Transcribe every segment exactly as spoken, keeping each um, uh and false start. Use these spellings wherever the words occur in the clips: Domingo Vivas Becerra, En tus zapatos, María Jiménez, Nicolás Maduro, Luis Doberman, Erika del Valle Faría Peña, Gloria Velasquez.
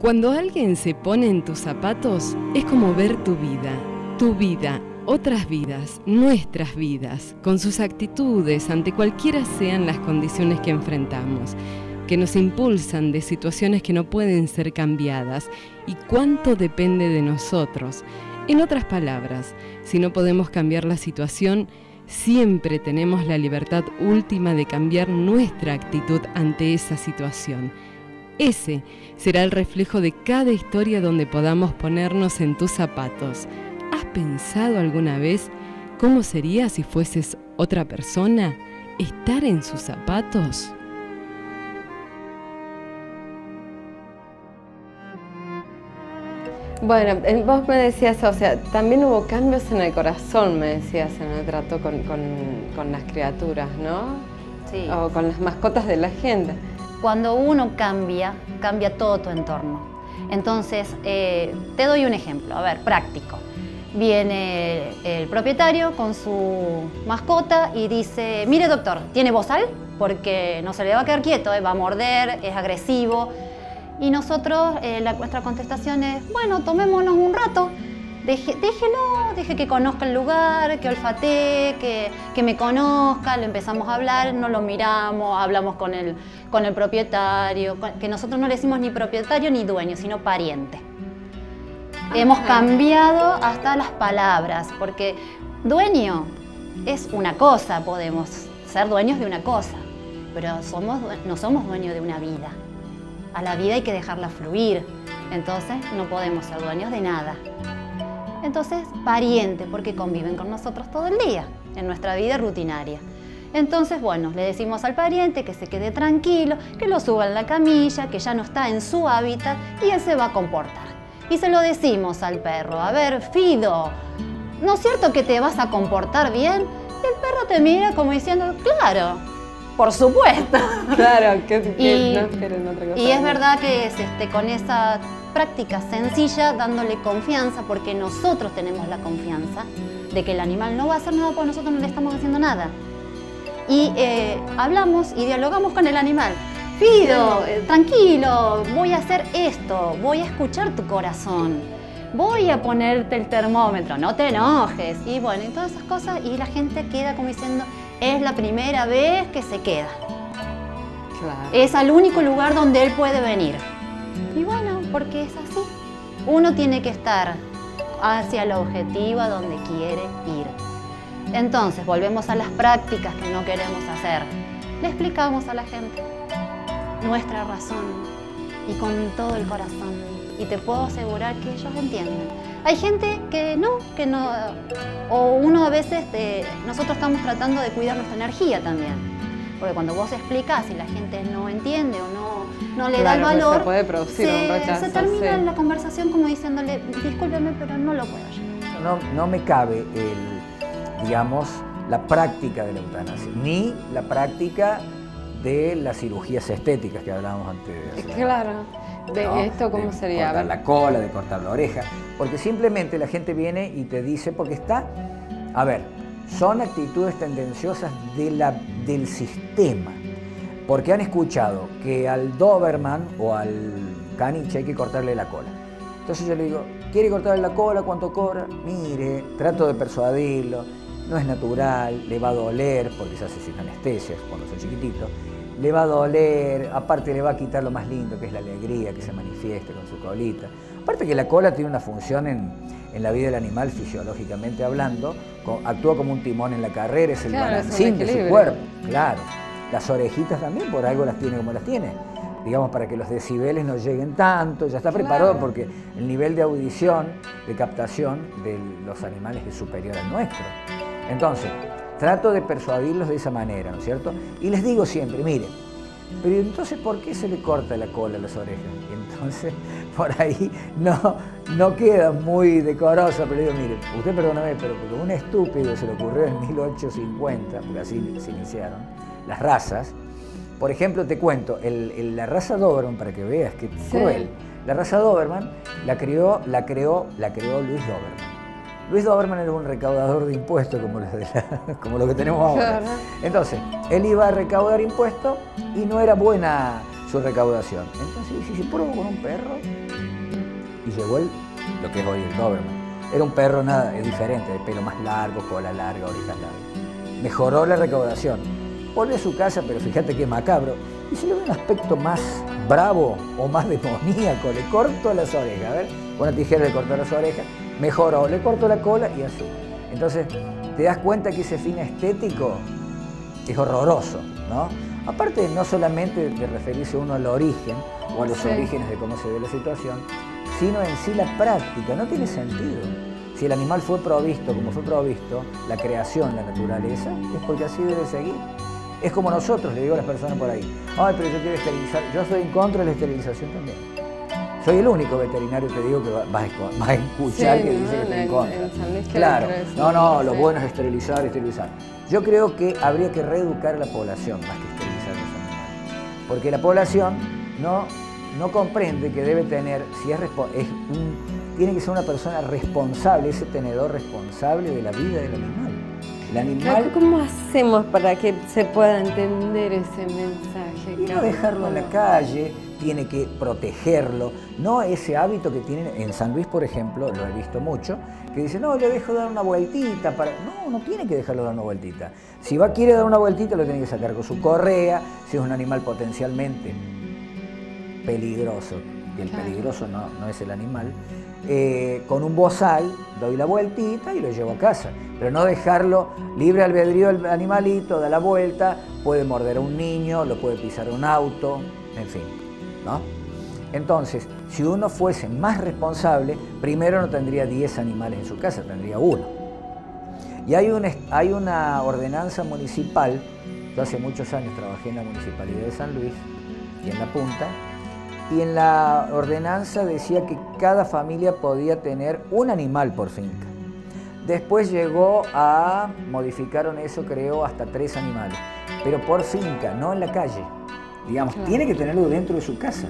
Cuando alguien se pone en tus zapatos, es como ver tu vida, tu vida, otras vidas, nuestras vidas, con sus actitudes ante cualquiera sean las condiciones que enfrentamos, que nos impulsan de situaciones que no pueden ser cambiadas y cuánto depende de nosotros. En otras palabras, si no podemos cambiar la situación, siempre tenemos la libertad última de cambiar nuestra actitud ante esa situación. Ese será el reflejo de cada historia donde podamos ponernos en tus zapatos. ¿Has pensado alguna vez cómo sería si fueses otra persona? ¿Estar en sus zapatos? Bueno, vos me decías, o sea, también hubo cambios en el corazón, me decías, en el trato con, con, con las criaturas, ¿no? Sí. O con las mascotas de la gente. Cuando uno cambia, cambia todo tu entorno. Entonces, eh, te doy un ejemplo, a ver, práctico. Viene el, el propietario con su mascota y dice, mire doctor, ¿tiene bozal? Porque no se le va a quedar quieto, ¿eh? Va a morder, es agresivo. Y nosotros, eh, la, nuestra contestación es, bueno, tomémonos un rato, Deje, déjelo, deje que conozca el lugar, que olfatee, que, que me conozca, lo empezamos a hablar, no lo miramos, hablamos con el, con el propietario, con, que nosotros no le decimos ni propietario ni dueño, sino pariente. Ajá. Hemos cambiado hasta las palabras, porque dueño es una cosa, podemos ser dueños de una cosa, pero somos, no somos dueños de una vida. A la vida hay que dejarla fluir, entonces no podemos ser dueños de nada. Entonces, pariente, porque conviven con nosotros todo el día, en nuestra vida rutinaria. Entonces, bueno, le decimos al pariente que se quede tranquilo, que lo suba en la camilla, que ya no está en su hábitat y él se va a comportar. Y se lo decimos al perro, a ver, Fido, ¿no es cierto que te vas a comportar bien? Y el perro te mira como diciendo, claro, por supuesto. Claro, que, que y, no quieren otra cosa. Y es verdad que es, este, con esa práctica sencilla, dándole confianza, porque nosotros tenemos la confianza de que el animal no va a hacer nada porque nosotros no le estamos haciendo nada. Y eh, hablamos y dialogamos con el animal. Fido, tranquilo, voy a hacer esto, voy a escuchar tu corazón, voy a ponerte el termómetro, no te enojes. Y bueno, y todas esas cosas, y la gente queda como diciendo, es la primera vez que se queda. Claro. Es al único lugar donde él puede venir. Y bueno, porque es así. Uno tiene que estar hacia el objetivo a donde quiere ir. Entonces, volvemos a las prácticas que no queremos hacer. Le explicamos a la gente nuestra razón y con todo el corazón. Y te puedo asegurar que ellos entienden. Hay gente que no, que no, o uno a veces, te, nosotros estamos tratando de cuidar nuestra energía también. Porque cuando vos explicás y la gente no entiende o no, no le claro, da el valor, se puede producir se, un rechazo, se termina sí. la conversación como diciéndole, discúlpeme, pero no lo puedo ayudar. No, no me cabe, el, digamos, la práctica de la eutanasia, ni la práctica de las cirugías estéticas que hablábamos antes. Claro. ¿De ¿no? esto cómo de sería? Cortar la cola, de cortar la oreja, porque simplemente la gente viene y te dice, porque está, a ver, son actitudes tendenciosas de la, del sistema, porque han escuchado que al Doberman o al caniche hay que cortarle la cola. Entonces yo le digo, ¿quiere cortarle la cola? ¿Cuánto cobra? Mire, trato de persuadirlo, no es natural, le va a doler, porque se hace sin anestesias cuando son chiquititos. Le va a doler, aparte le va a quitar lo más lindo, que es la alegría que se manifiesta con su colita. Aparte que la cola tiene una función en, en la vida del animal, fisiológicamente hablando, con, actúa como un timón en la carrera, es el claro, balancín de su cuerpo. Claro, las orejitas también, por algo las tiene como las tiene. Digamos, para que los decibeles no lleguen tanto, ya está preparado claro. porque el nivel de audición, de captación de los animales es superior al nuestro. Entonces, trato de persuadirlos de esa manera, ¿no es cierto? Y les digo siempre, miren, pero entonces ¿por qué se le corta la cola a las orejas? Y entonces por ahí no, no queda muy decorosa, pero digo, miren, usted perdóname, pero porque un estúpido se le ocurrió en mil ochocientos cincuenta, porque así se iniciaron las razas. Por ejemplo, te cuento, el, el, la raza Doberman, para que veas que es cruel, sí. la raza Doberman la creó, la creó, la creó Luis Doberman. Luis Doberman era un recaudador de impuestos, como los de la, como lo que tenemos ahora. Entonces, él iba a recaudar impuestos y no era buena su su recaudación. Entonces hice puro con un perro y llegó el, lo que es hoy el Doberman. Era un perro nada, diferente, de pelo más largo, cola larga, orejas largas. Mejoró la recaudación. Volvió a su casa, pero fíjate qué macabro. Y si le doy un aspecto más bravo o más demoníaco, le corto las orejas, a ver, con una tijera le corto las orejas, mejoró, le corto la cola y así. Entonces, te das cuenta que ese fin estético es horroroso, ¿no? Aparte, no solamente de referirse uno al origen o a los sí. orígenes de cómo se ve la situación, sino en sí la práctica, no tiene sentido. Si el animal fue provisto como fue provisto, la creación, la naturaleza, es porque así debe seguir. Es como nosotros, le digo a las personas por ahí, ay, pero yo quiero esterilizar, yo soy en contra de la esterilización también. Soy el único veterinario que digo que vas va a, va a escuchar sí, que no, dice que estoy en contra. En, en claro, no, no, lo sí. bueno es esterilizar, esterilizar. Yo creo que habría que reeducar a la población más que esterilizar a los animales. Porque la población no... no comprende que debe tener, si es, es un, tiene que ser una persona responsable, ese tenedor responsable de la vida del animal. El animal. ¿Cómo hacemos para que se pueda entender ese mensaje? Y no dejarlo en la calle, tiene que protegerlo. No ese hábito que tienen en San Luis, por ejemplo, lo he visto mucho, que dicen, no, le dejo dar una vueltita. Para... No, no tiene que dejarlo dar una vueltita. Si va quiere dar una vueltita, lo tiene que sacar con su correa, si es un animal potencialmente peligroso, y el claro. peligroso no, no es el animal, eh, con un bozal doy la vueltita y lo llevo a casa, pero no dejarlo libre albedrío el animalito, da la vuelta, puede morder a un niño, lo puede pisar un auto, en fin, ¿no? Entonces, si uno fuese más responsable, primero no tendría diez animales en su casa, tendría uno. Y hay una, hay una ordenanza municipal, yo hace muchos años trabajé en la Municipalidad de San Luis y en La Punta, y en la ordenanza decía que cada familia podía tener un animal por finca. Después llegó a, modificaron eso creo, hasta tres animales, pero por finca, no en la calle. Digamos, claro. tiene que tenerlo dentro de su casa.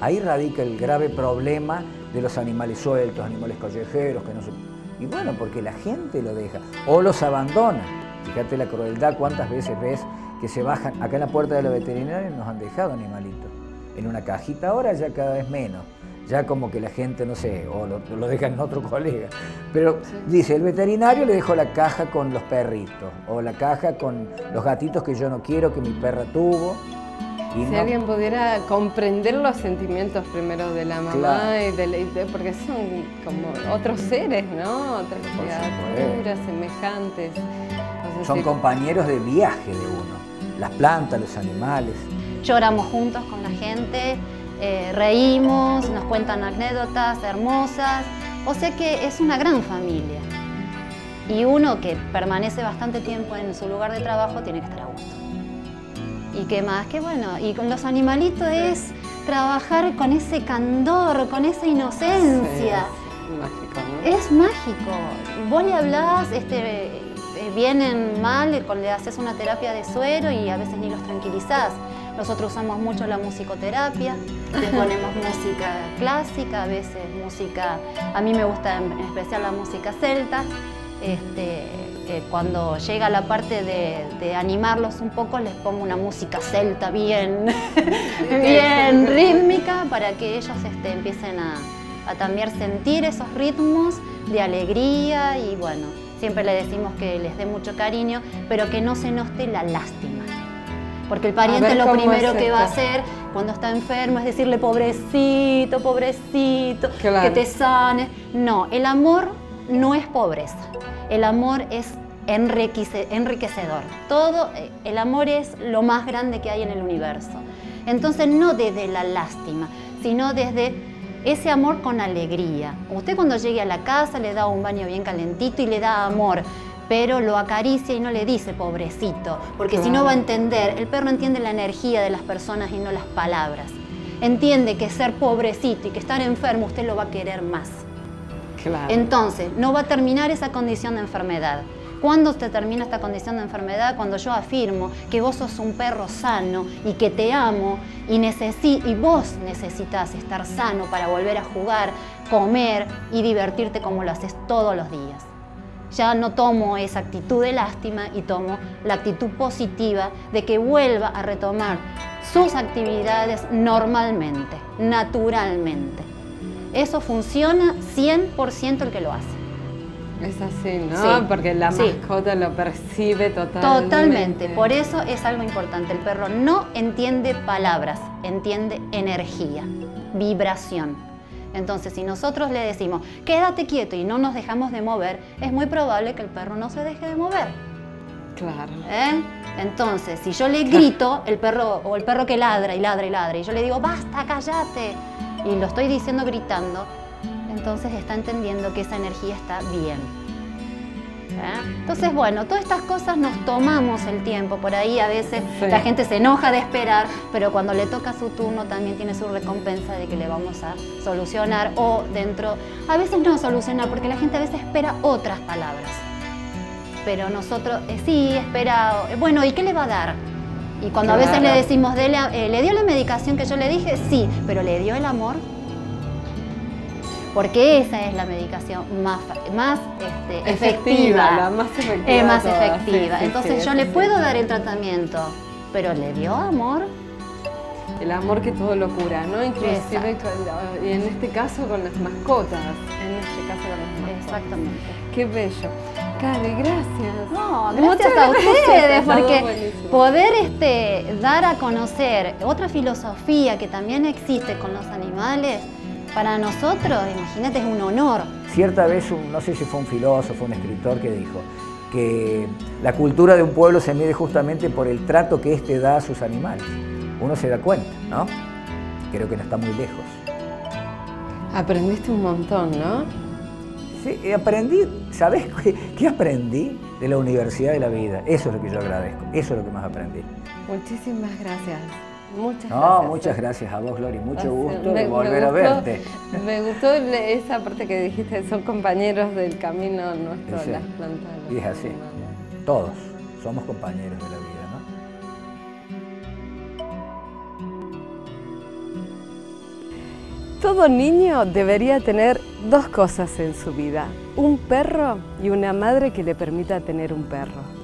Ahí radica el grave problema de los animales sueltos, animales callejeros, que no se... Y bueno, porque la gente lo deja, o los abandona. Fíjate la crueldad, cuántas veces ves que se bajan, acá en la puerta de la veterinaria nos han dejado animalitos. En una cajita ahora ya cada vez menos, ya como que la gente, no sé, o lo, lo deja en otro colega, pero sí. dice, el veterinario le dejó la caja con los perritos, o la caja con los gatitos que yo no quiero, que mi perra tuvo. Y si no... alguien pudiera comprender los sentimientos primero de la mamá, claro. y de la, y de, porque son como otros seres, ¿no? Otras criaturas semejantes. Entonces, son sí. compañeros de viaje de uno, las plantas, los animales. Lloramos juntos con la gente, eh, reímos, nos cuentan anécdotas hermosas. O sea que es una gran familia. Y uno que permanece bastante tiempo en su lugar de trabajo tiene que estar a gusto. Y qué más, qué bueno. Y con los animalitos es trabajar con ese candor, con esa inocencia. Sí, es mágico, ¿no? Es mágico. Vos le hablás, este, vienen mal, le haces una terapia de suero y a veces ni los tranquilizás. Nosotros usamos mucho la musicoterapia, le ponemos música clásica, a veces música... A mí me gusta en especial la música celta. Este, eh, cuando llega la parte de, de animarlos un poco, les pongo una música celta bien, bien rítmica para que ellos este, empiecen a, a también sentir esos ritmos de alegría. Y bueno, siempre le decimos que les dé mucho cariño, pero que no se note la lástima. Porque el pariente lo primero que va a hacer cuando está enfermo es decirle pobrecito, pobrecito, claro. que te sane. No, el amor no es pobreza, el amor es enriquecedor. Todo, el amor es lo más grande que hay en el universo. Entonces no desde la lástima, sino desde ese amor con alegría. Usted cuando llegue a la casa le da un baño bien calentito y le da amor. Pero lo acaricia y no le dice pobrecito, porque claro. si no va a entender, el perro entiende la energía de las personas y no las palabras. Entiende que ser pobrecito y que estar enfermo usted lo va a querer más. Claro. Entonces, no va a terminar esa condición de enfermedad. ¿Cuándo usted termina esta condición de enfermedad? Cuando yo afirmo que vos sos un perro sano y que te amo y, necesi y vos necesitas estar sano para volver a jugar, comer y divertirte como lo haces todos los días. ya no tomo esa actitud de lástima y tomo la actitud positiva de que vuelva a retomar sus actividades normalmente, naturalmente. Eso funciona cien por ciento el que lo hace. Es así, ¿no? Sí, porque la mascota sí lo percibe totalmente. Totalmente. Por eso es algo importante. El perro no entiende palabras, entiende energía, vibración. Entonces, si nosotros le decimos, quédate quieto y no nos dejamos de mover, es muy probable que el perro no se deje de mover. Claro. ¿Eh? Entonces, si yo le grito, el perro o el perro que ladra y ladra y ladra, y yo le digo, basta, cállate, y lo estoy diciendo gritando, entonces está entendiendo que esa energía está bien. ¿Eh? Entonces, bueno, todas estas cosas nos tomamos el tiempo. Por ahí a veces sí, la gente se enoja de esperar, pero cuando le toca su turno también tiene su recompensa de que le vamos a solucionar o dentro... A veces no solucionar, porque la gente a veces espera otras palabras. Pero nosotros, eh, sí, espera... Bueno, ¿y qué le va a dar? Y cuando claro, a veces le decimos, dele, eh, ¿le dio la medicación que yo le dije? Sí, pero ¿le dio el amor? Porque esa es la medicación más, más este, efectiva, efectiva. La más efectiva. Es más toda. efectiva. Sí, Entonces sí, yo sí, le sí, puedo sí. dar el tratamiento, pero ¿le dio amor? El amor que todo lo cura, ¿no? Inclusive con, y en este caso con las mascotas. En este caso con las mascotas. Exactamente. Qué bello. Cari, gracias. No, gracias a ustedes, porque poder este, dar a conocer otra filosofía que también existe con los animales, para nosotros, imagínate, es un honor. Cierta vez, un, no sé si fue un filósofo, un escritor, que dijo que la cultura de un pueblo se mide justamente por el trato que éste da a sus animales. Uno se da cuenta, ¿no? Creo que no está muy lejos. Aprendiste un montón, ¿no? Sí, aprendí, ¿sabes qué, qué aprendí? De la universidad de la vida. Eso es lo que yo agradezco, eso es lo que más aprendí. Muchísimas gracias. Muchas no, gracias. Muchas gracias a vos, Gloria. Mucho gusto de volver a verte. Me gustó esa parte que dijiste, son compañeros del camino nuestro, sí, las plantas. Y es así, humanos. Todos somos compañeros de la vida. Todo niño debería tener dos cosas en su vida, un perro y una madre que le permita tener un perro.